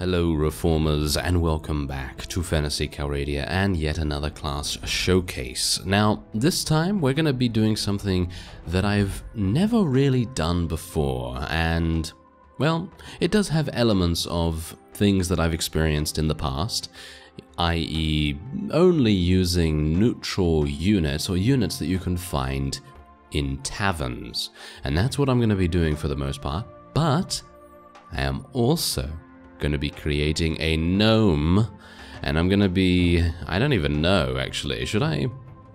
Hello Reformers, and welcome back to Fantasy Calradia and yet another class showcase. Now, this time we're going to be doing something that I've never really done before, and, well, it does have elements of things that I've experienced in the past, i.e. only using neutral units or units that you can find in taverns, and that's what I'm going to be doing for the most part, but I am also going to be creating a gnome, and I'm going to be, I don't even know actually, should I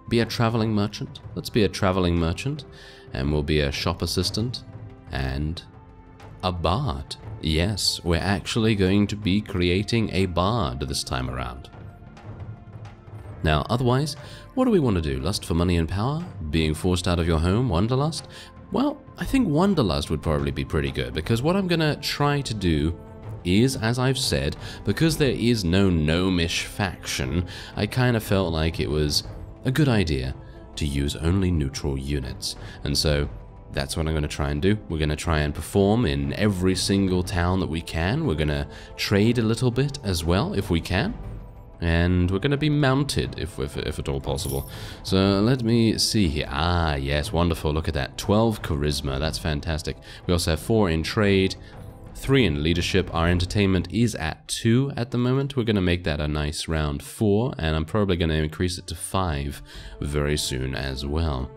be a traveling merchant? Let's be a traveling merchant, and we'll be a shop assistant and a bard. Yes, we're actually going to be creating a bard this time around. Now otherwise, what do we want to do? Lust for money and power? Being forced out of your home? Wanderlust? Well, I think Wanderlust would probably be pretty good, because what I'm going to try to do is, as I've said, because there is no gnomish faction, I kind of felt like it was a good idea to use only neutral units, and so that's what I'm going to try and do. We're going to try and perform in every single town that we can. We're going to trade a little bit as well if we can, and we're going to be mounted if at all possible. So let me see here. Ah yes, wonderful, look at that, 12 charisma, that's fantastic. We also have 4 in trade, 3 in leadership. Our entertainment is at 2 at the moment. We're going to make that a nice round 4, and I'm probably going to increase it to 5 very soon as well.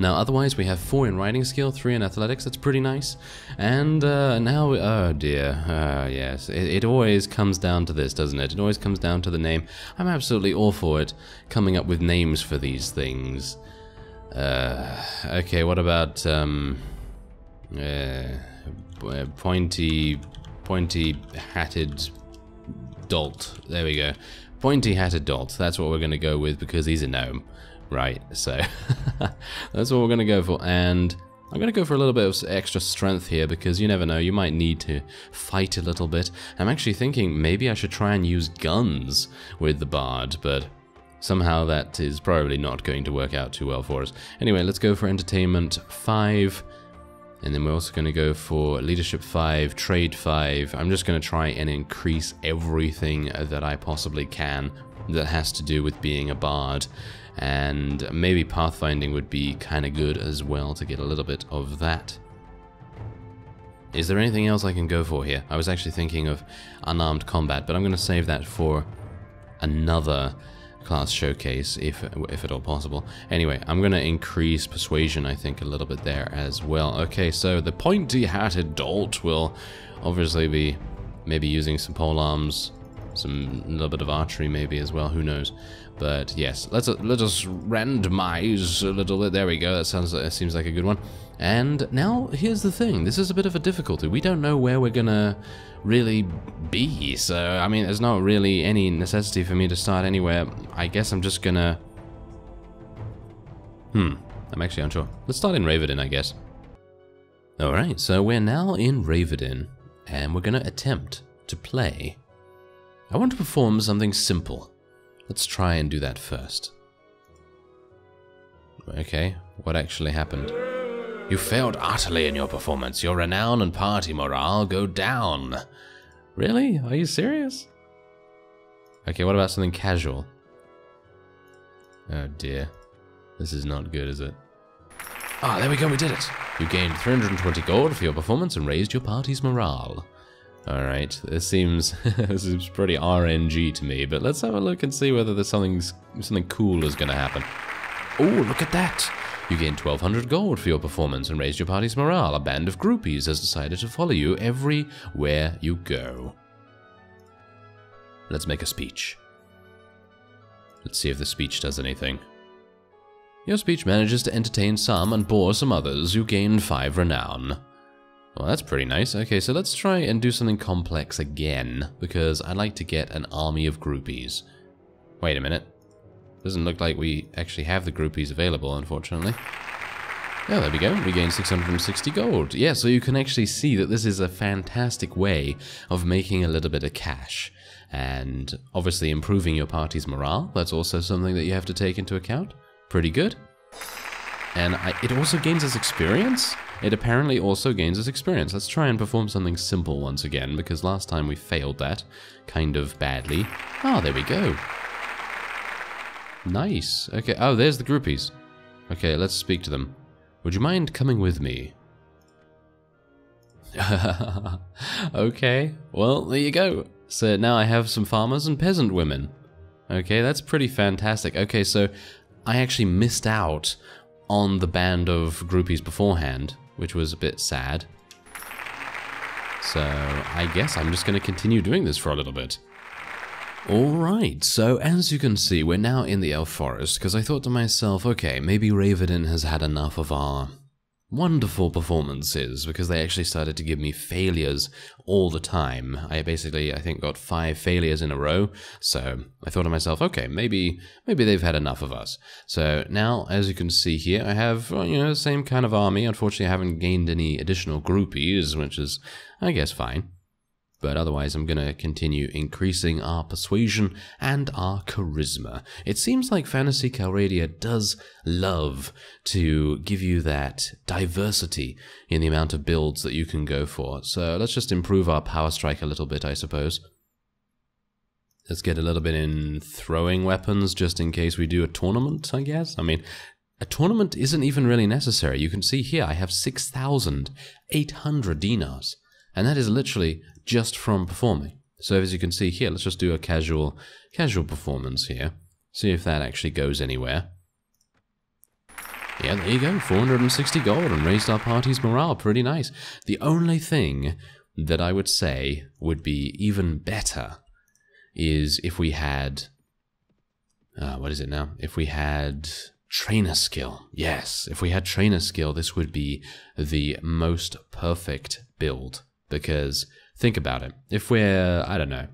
Now otherwise we have 4 in riding skill, 3 in athletics, that's pretty nice. And now, oh dear, yes, it always comes down to this, doesn't it? It always comes down to the name. I'm absolutely awful at coming up with names for these things. Okay, what about, pointy-hatted dolt. There we go. Pointy-hatted dolt. That's what we're going to go with, because he's a gnome, right? So that's what we're going to go for. And I'm going to go for a little bit of extra strength here, because you never know, you might need to fight a little bit. I'm actually thinking maybe I should try and use guns with the bard, but somehow that is probably not going to work out too well for us. Anyway, let's go for entertainment 5. And then we're also going to go for leadership 5, trade 5. I'm just going to try and increase everything that I possibly can that has to do with being a bard. And maybe pathfinding would be kind of good as well to get a little bit of that. Is there anything else I can go for here? I was actually thinking of unarmed combat, but I'm going to save that for another class showcase if at all possible. Anyway, I'm going to increase persuasion, I think, a little bit there as well. Okay, so the pointy-hatted dolt will obviously be maybe using some polearms, some little bit of archery maybe as well, who knows. But yes, let us randomize a little bit. There we go, that seems like a good one. And now here's the thing, this is a bit of a difficulty. We don't know where we're gonna really be, so I mean there's not really any necessity for me to start anywhere. I guess I'm just gonna I'm actually unsure. Let's start in Ravendin, I guess. Alright, so we're now in Ravendin, and we're gonna attempt to play. I want to perform something simple. Let's try and do that first. Okay, what actually happened? You failed utterly in your performance. Your renown and party morale go down. Really? Are you serious? Okay, what about something casual? Oh dear. This is not good, is it? Ah, there we go, we did it! You gained 320 gold for your performance and raised your party's morale. Alright, this seems this is pretty RNG to me, but let's have a look and see whether there's something cool is going to happen. Oh, look at that! You gained 1,200 gold for your performance and raised your party's morale. A band of groupies has decided to follow you everywhere you go. Let's make a speech. Let's see if the speech does anything. Your speech manages to entertain some and bore some others. You gained 5 renown. Well, that's pretty nice. Okay, so let's try and do something complex again, because I'd like to get an army of groupies. Wait a minute. Doesn't look like we actually have the groupies available, unfortunately. Oh, there we go. We gained 660 gold. Yeah, so you can actually see that this is a fantastic way of making a little bit of cash. And obviously improving your party's morale, that's also something that you have to take into account. Pretty good. And it also gains us experience? It apparently also gains us experience. Let's try and perform something simple once again, because last time we failed that, kind of badly. Ah, there we go. Nice. Okay, oh, there's the groupies. Okay, let's speak to them. Would you mind coming with me? Okay, well, there you go. So now I have some farmers and peasant women. Okay, that's pretty fantastic. Okay, so I actually missed out on the band of groupies beforehand, which was a bit sad. So I guess I'm just going to continue doing this for a little bit. Alright, so as you can see, we're now in the Elf Forest, because I thought to myself, okay, maybe Ravendin has had enough of our wonderful performances, because they actually started to give me failures all the time. I basically, I think, got 5 failures in a row, so I thought to myself, okay, maybe they've had enough of us. So now, as you can see here, I have, you know, the same kind of army. Unfortunately, I haven't gained any additional groupies, which is, I guess, fine. But otherwise, I'm going to continue increasing our persuasion and our charisma. It seems like Phantasy Calradia does love to give you that diversity in the amount of builds that you can go for. So let's just improve our power strike a little bit, I suppose. Let's get a little bit in throwing weapons, just in case we do a tournament, I guess. I mean, a tournament isn't even really necessary. You can see here I have 6,800 dinars. And that is literally just from performing. So as you can see here, let's just do a casual performance here. See if that actually goes anywhere. Yeah, there you go, 460 gold, and raised our party's morale, pretty nice. The only thing that I would say would be even better is if we had, what is it now? If we had trainer skill. Yes, if we had trainer skill, this would be the most perfect build, because think about it, if we're, I don't know,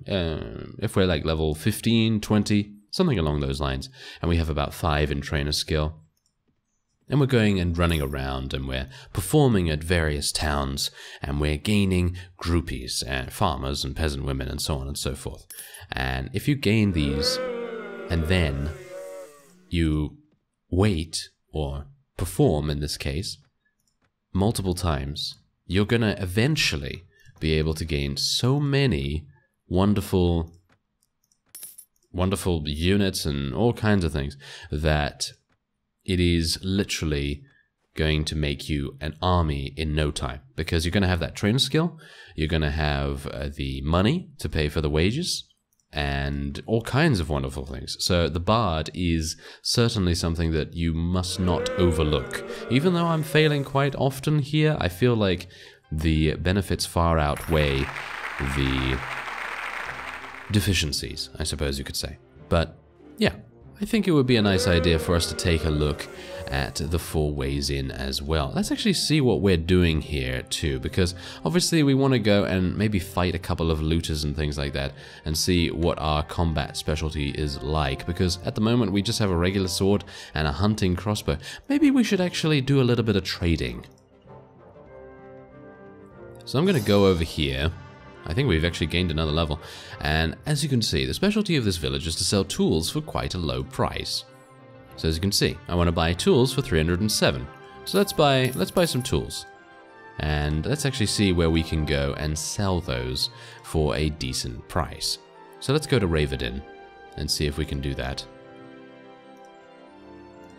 if we're like level 15, 20, something along those lines, and we have about 5 in trainer skill, and we're going and running around, and we're performing at various towns, and we're gaining groupies, and farmers, and peasant women, and so on and so forth. And if you gain these, and then you wait, or perform in this case, multiple times, you're going to eventually be able to gain so many wonderful units and all kinds of things that it is literally going to make you an army in no time, because you're going to have that trainer skill, you're going to have the money to pay for the wages, and all kinds of wonderful things. So the Bard is certainly something that you must not overlook. Even though I'm failing quite often here, I feel like the benefits far outweigh the deficiencies, I suppose you could say. But yeah, I think it would be a nice idea for us to take a look at the 4 ways in as well. Let's actually see what we're doing here too, because obviously we want to go and maybe fight a couple of looters and things like that and see what our combat specialty is like, because at the moment we just have a regular sword and a hunting crossbow. Maybe we should actually do a little bit of trading. So I'm going to go over here. I think we've actually gained another level, and as you can see, the specialty of this village is to sell tools for quite a low price. So as you can see, I want to buy tools for 307. So let's buy some tools, and let's actually see where we can go and sell those for a decent price. So let's go to Ravendin and see if we can do that.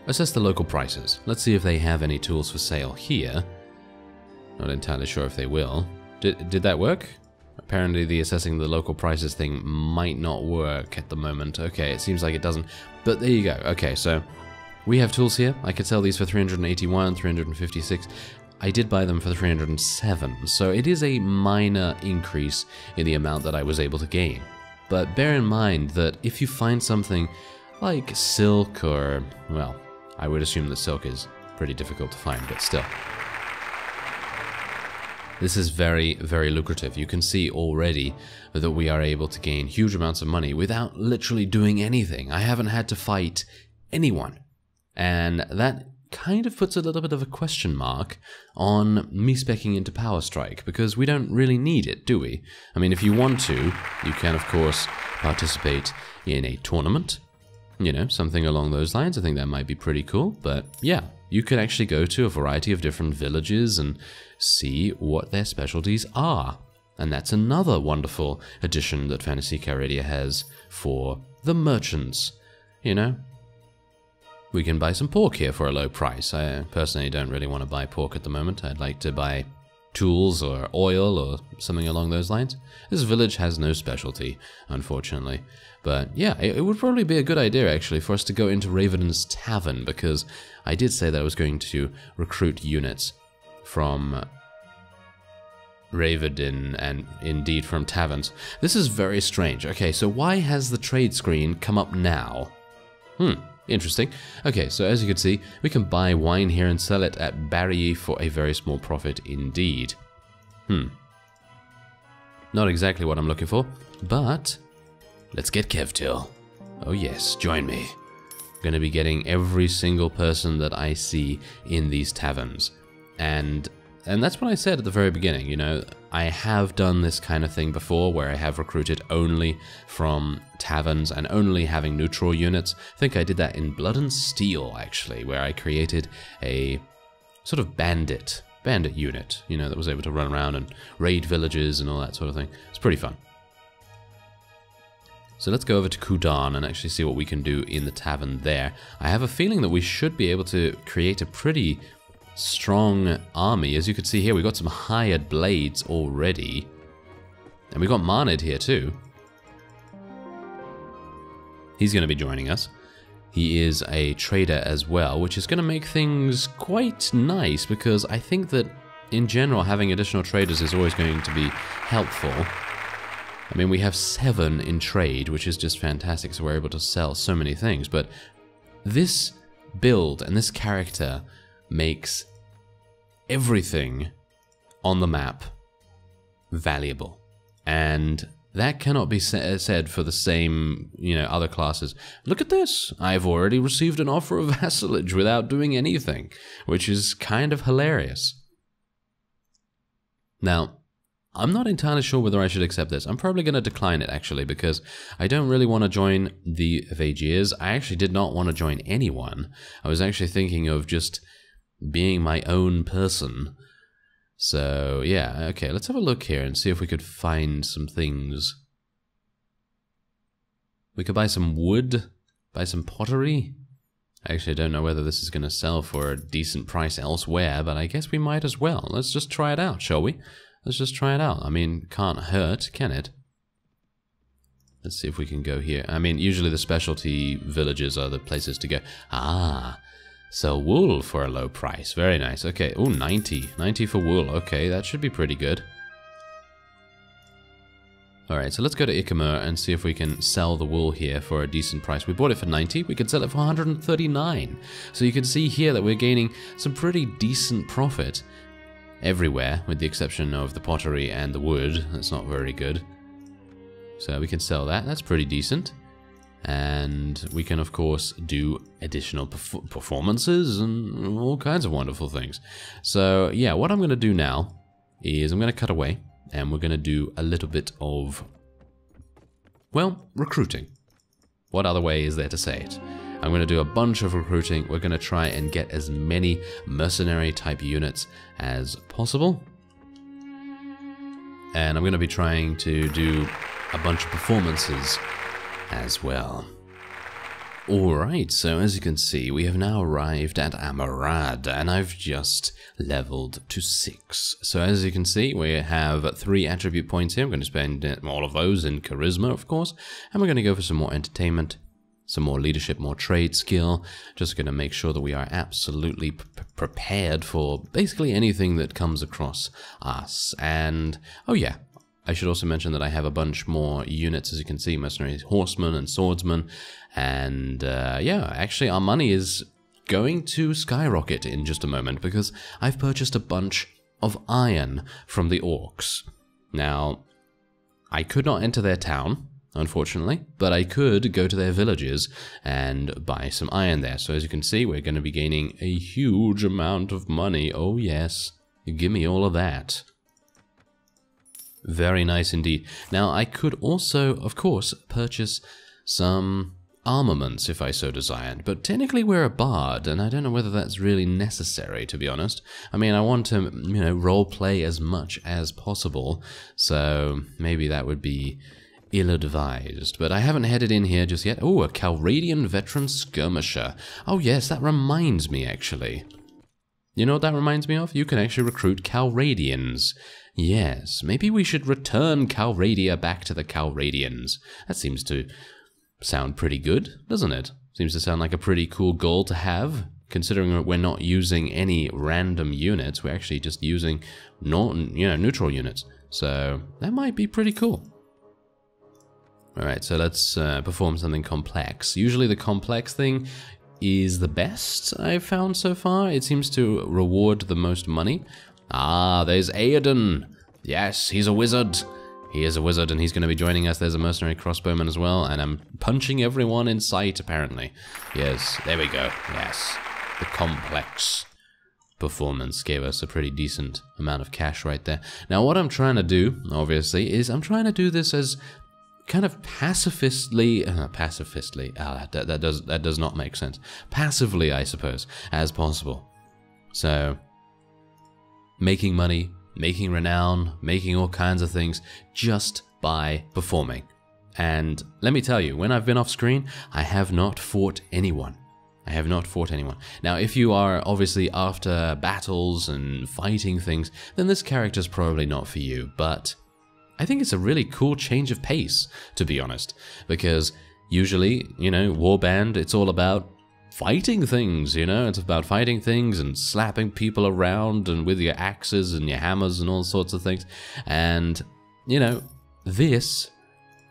Assess the local prices. Let's see if they have any tools for sale here. Not entirely sure if they will. Did that work? Apparently the assessing the local prices thing might not work at the moment. Okay, it seems like it doesn't, but there you go. Okay, so we have tools here. I could sell these for 381, 356. I did buy them for 307, so it is a minor increase in the amount that I was able to gain. But bear in mind that if you find something like silk, or, well, I would assume that silk is pretty difficult to find, but still. This is very, very lucrative. You can see already that we are able to gain huge amounts of money without literally doing anything. I haven't had to fight anyone. And that kind of puts a little bit of a question mark on me speccing into Power Strike, because we don't really need it, do we? I mean, if you want to, you can, of course, participate in a tournament. you know, something along those lines. I think that might be pretty cool. But yeah, you could actually go to a variety of different villages and see what their specialties are. And that's another wonderful addition that Fantasy Calradia has for the merchants, you know. We can buy some pork here for a low price. I personally don't really want to buy pork at the moment. I'd like to buy tools or oil or something along those lines. This village has no specialty, unfortunately. But yeah, it would probably be a good idea actually for us to go into Ravendin's Tavern, because I did say that I was going to recruit units from Ravendin and indeed from taverns. This is very strange. Okay, so why has the trade screen come up now? Interesting. Okay, so as you can see, we can buy wine here and sell it at Barry for a very small profit indeed. Not exactly what I'm looking for, but let's get Kevtil. Oh yes, join me. I'm going to be getting every single person that I see in these taverns. And that's what I said at the very beginning, you know, I have done this kind of thing before where I have recruited only from taverns and only having neutral units. I think I did that in Blood and Steel, actually, where I created a sort of bandit unit, you know, that was able to run around and raid villages and all that sort of thing. It's pretty fun. So let's go over to Kudan and actually see what we can do in the tavern there. I have a feeling that we should be able to create a pretty strong army. As you can see here, we got some hired blades already, and we got Marnid here too. He's going to be joining us. He is a trader as well, which is going to make things quite nice, because I think that in general having additional traders is always going to be helpful. I mean, we have 7 in trade, which is just fantastic, so we're able to sell so many things. But this build and this character makes everything on the map valuable, and that cannot be said for the same, you know, other classes. Look at this, I've already received an offer of vassalage without doing anything, which is kind of hilarious. Now, I'm not entirely sure whether I should accept this. I'm probably going to decline it, actually, because I don't really want to join the Vagiers. I actually did not want to join anyone. I was actually thinking of just being my own person. So yeah, okay, let's have a look here and see if we could find some things. We could buy some wood, buy some pottery. Actually, I don't know whether this is going to sell for a decent price elsewhere, but I guess we might as well. Let's just try it out, shall we? Let's just try it out. I mean, can't hurt, can it? Let's see if we can go here. I mean, usually the specialty villages are the places to go. Ah, sell wool for a low price. Very nice. Okay. Oh, 90. 90 for wool. Okay, that should be pretty good. Alright, so let's go to Ikemur and see if we can sell the wool here for a decent price. We bought it for 90. We could sell it for 139. So you can see here that we're gaining some pretty decent profit everywhere, with the exception of the pottery and the wood. That's not very good. So we can sell that. That's pretty decent. And we can, of course, do additional performances and all kinds of wonderful things. So yeah, what I'm going to do now is I'm going to cut away, and we're going to do a little bit of, well, recruiting. What other way is there to say it? I'm going to do a bunch of recruiting. We're going to try and get as many mercenary type units as possible. And I'm going to be trying to do a bunch of performances as well. Alright, so as you can see, we have now arrived at Amarad, and I've just leveled to 6. So as you can see, we have 3 attribute points here. I'm going to spend all of those in charisma, of course, and we're going to go for some more entertainment, some more leadership, more trade skill. Just going to make sure that we are absolutely prepared for basically anything that comes across us. And oh yeah, I should also mention that I have a bunch more units, as you can see, mercenaries, horsemen and swordsmen. And yeah, actually our money is going to skyrocket in just a moment, because I've purchased a bunch of iron from the orcs. Now, I could not enter their town, unfortunately, but I could go to their villages and buy some iron there. So as you can see, we're going to be gaining a huge amount of money. Oh yes, give me all of that. Very nice indeed. Now, I could also, of course, purchase some armaments if I so desired, but technically we're a bard, and I don't know whether that's really necessary, to be honest. I mean, I want to, you know, roleplay as much as possible, so maybe that would be ill-advised. But I haven't headed in here just yet. Oh, a Calradian veteran skirmisher. Oh yes, that reminds me, actually. You know what that reminds me of? You can actually recruit Calradians. Yes, maybe we should return Calradia back to the Calradians. That seems to sound pretty good, doesn't it? Seems to sound like a pretty cool goal to have, considering that we're not using any random units. We're actually just using neutral units. So that might be pretty cool. Alright, so let's perform something complex. Usually the complex thing is the best I've found so far. It seems to reward the most money. Ah, there's Aedin. Yes, he's a wizard. He is a wizard and he's going to be joining us. There's a mercenary crossbowman as well, and I'm punching everyone in sight, apparently. Yes, there we go. Yes, the complex performance gave us a pretty decent amount of cash right there. Now, what I'm trying to do, obviously, is I'm trying to do this as kind of passively, that does not make sense. Passively, I suppose, as possible. So, making money, making renown, making all kinds of things just by performing. And let me tell you, when I've been off screen, I have not fought anyone. I have not fought anyone. Now, if you are obviously after battles and fighting things, then this character's probably not for you, but I think it's a really cool change of pace, to be honest, because usually, you know, Warband, it's all about fighting things, you know? It's about fighting things and slapping people around and with your axes and your hammers and all sorts of things. And, you know, this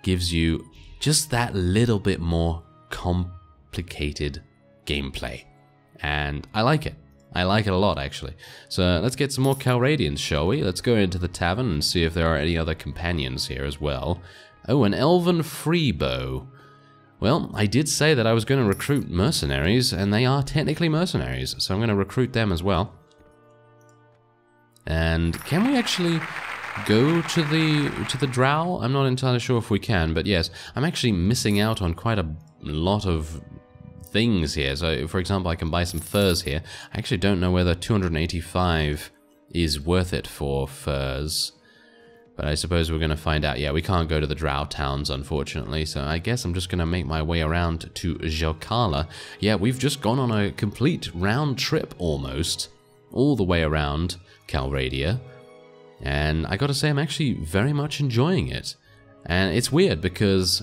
gives you just that little bit more complicated gameplay. And I like it. I like it a lot, actually. So let's get some more Calradians, shall we? Let's go into the tavern and see if there are any other companions here as well. Oh, an Elven Freebow. Well, I did say that I was going to recruit mercenaries, and they are technically mercenaries, so I'm going to recruit them as well. And can we actually go to the drow? I'm not entirely sure if we can, but yes, I'm actually missing out on quite a lot of things here. So, for example, I can buy some furs here. I actually don't know whether 285 is worth it for furs, but I suppose we're going to find out. Yeah, we can't go to the drow towns, unfortunately, so I guess I'm just going to make my way around to Jocala. Yeah, we've just gone on a complete round trip almost, all the way around Calradia, and I gotta say I'm actually very much enjoying it. And it's weird because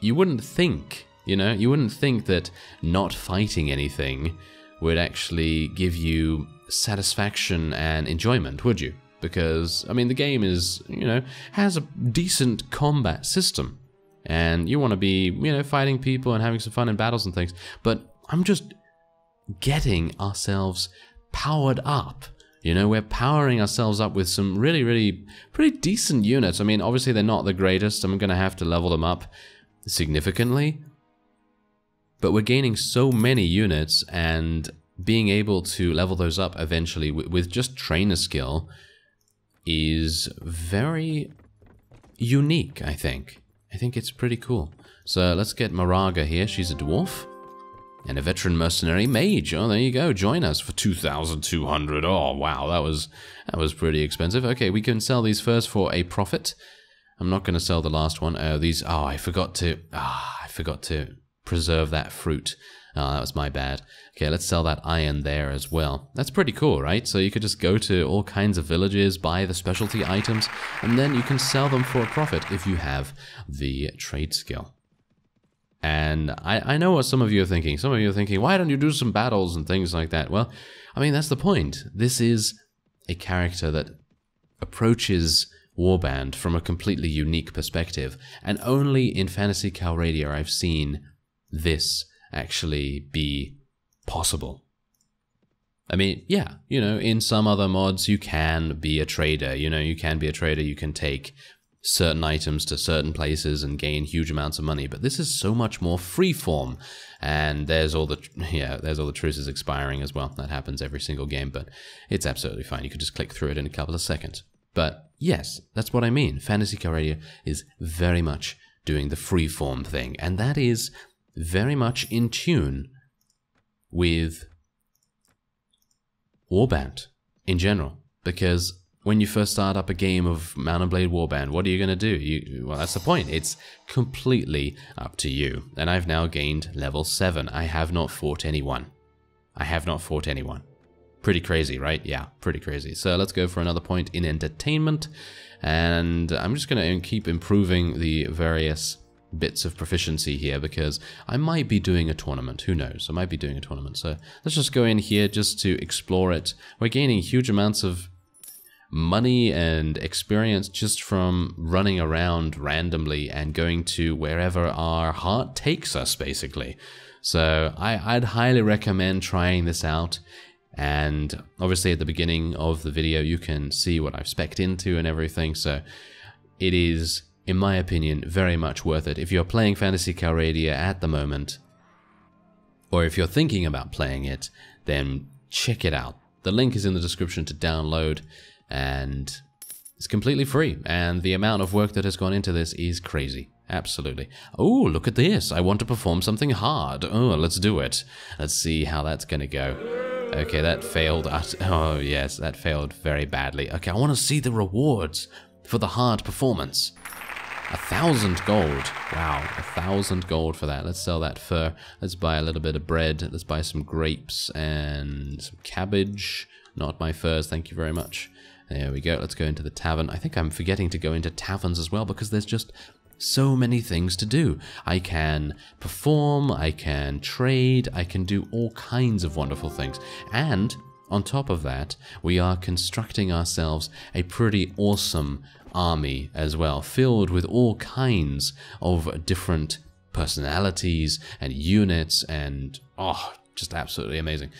you wouldn't think, you know, you wouldn't think that not fighting anything would actually give you satisfaction and enjoyment, would you? Because, I mean, the game is, you know, has a decent combat system. And you want to be, you know, fighting people and having some fun in battles and things. But I'm just getting ourselves powered up. You know, we're powering ourselves up with some really pretty decent units. I mean, obviously they're not the greatest. I'm going to have to level them up significantly. But we're gaining so many units, and being able to level those up eventually with just trainer skill is very unique, I think. I think it's pretty cool. So let's get Maraga here. She's a dwarf and a veteran mercenary mage. Oh, there you go. Join us for 2,200. Oh, wow. That was pretty expensive. Okay, we can sell these first for a profit. I'm not going to sell the last one. I forgot to preserve that fruit. Oh, that was my bad. Okay, let's sell that iron there as well. That's pretty cool, right? So you could just go to all kinds of villages, buy the specialty items, and then you can sell them for a profit if you have the trade skill. And I know what some of you are thinking. Some of you are thinking, why don't you do some battles and things like that? Well, I mean, that's the point. This is a character that approaches Warband from a completely unique perspective, and only in Phantasy Calradia I've seen this actually be possible. I mean, yeah, you know, in some other mods you can be a trader, you know, you can be a trader, you can take certain items to certain places and gain huge amounts of money, but this is so much more freeform. And there's all the, yeah, there's all the truces expiring as well. That happens every single game, but it's absolutely fine. You could just click through it in a couple of seconds. But yes, that's what I mean. Phantasy Calradia is very much doing the freeform thing, and that is very much in tune with Warband in general, because when you first start up a game of Mount and Blade Warband, what are you going to do? Well, that's the point. It's completely up to you. And I've now gained level 7. I have not fought anyone. I have not fought anyone. Pretty crazy, right? Yeah, pretty crazy. So let's go for another point in entertainment. And I'm just going to keep improving the various bits of proficiency here, because I might be doing a tournament. Who knows? I might be doing a tournament. So let's just go in here just to explore it. We're gaining huge amounts of money and experience just from running around randomly and going to wherever our heart takes us, basically. So I'd highly recommend trying this out. And obviously at the beginning of the video, you can see what I've spec'd into and everything. So it is, in my opinion, very much worth it. If you're playing Fantasy Calradia at the moment, or if you're thinking about playing it, then check it out. The link is in the description to download. And it's completely free, and the amount of work that has gone into this is crazy. Absolutely. Oh, look at this. I want to perform something hard. Oh, let's do it. Let's see how that's gonna go. Okay, that failed. Oh yes, that failed very badly. Okay, I want to see the rewards for the hard performance. 1,000 gold. Wow, 1,000 gold for that. Let's sell that fur. Let's buy a little bit of bread. Let's buy some grapes and some cabbage. Not my furs, thank you very much. There we go. Let's go into the tavern. I think I'm forgetting to go into taverns as well, because there's just so many things to do. I can perform, I can trade, I can do all kinds of wonderful things. And on top of that, we are constructing ourselves a pretty awesome army as well, filled with all kinds of different personalities and units and, oh, just absolutely amazing.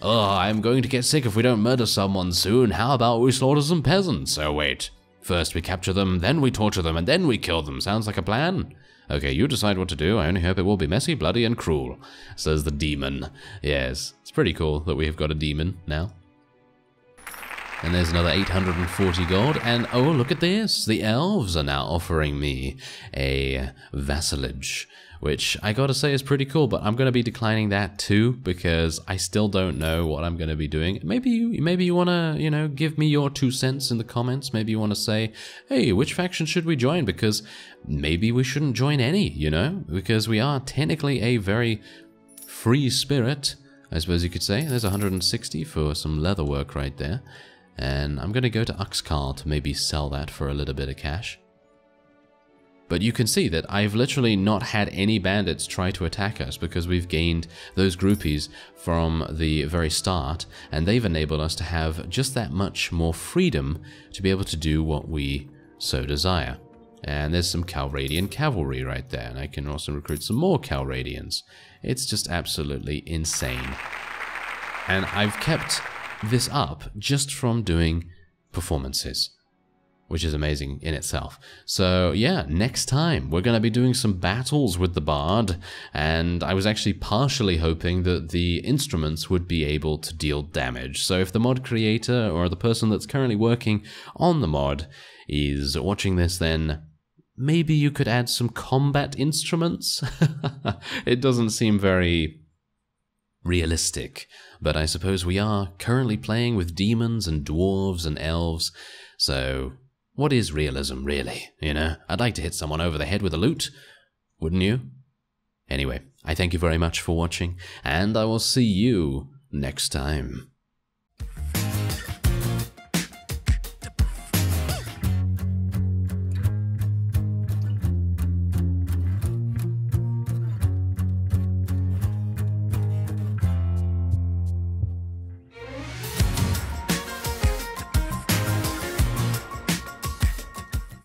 Oh, I'm going to get sick if we don't murder someone soon. How about we slaughter some peasants? Oh, wait. First we capture them, then we torture them, and then we kill them. Sounds like a plan? Okay, you decide what to do. I only hope it will be messy, bloody, and cruel, says the demon. Yes, it's pretty cool that we have got a demon now. And there's another 840 gold. And oh, look at this. The elves are now offering me a vassalage, which I gotta say is pretty cool, but I'm gonna be declining that too, because I still don't know what I'm gonna be doing. Maybe you wanna, you know, give me your 2 cents in the comments. Maybe you wanna say, hey, which faction should we join? Because maybe we shouldn't join any, you know, because we are technically a very free spirit, I suppose you could say. There's 160 for some leather work right there. And I'm gonna go to Uxcal to maybe sell that for a little bit of cash. But you can see that I've literally not had any bandits try to attack us, because we've gained those groupies from the very start, and they've enabled us to have just that much more freedom to be able to do what we so desire. And there's some Calradian cavalry right there, and I can also recruit some more Calradians. It's just absolutely insane. And I've kept this up just from doing performances, which is amazing in itself. So yeah, next time we're going to be doing some battles with the bard, and I was actually partially hoping that the instruments would be able to deal damage. So if the mod creator or the person that's currently working on the mod is watching this, then maybe you could add some combat instruments. It doesn't seem very realistic, but I suppose we are currently playing with demons and dwarves and elves, so what is realism, really? You know, I'd like to hit someone over the head with a lute, wouldn't you? Anyway, I thank you very much for watching, and I will see you next time.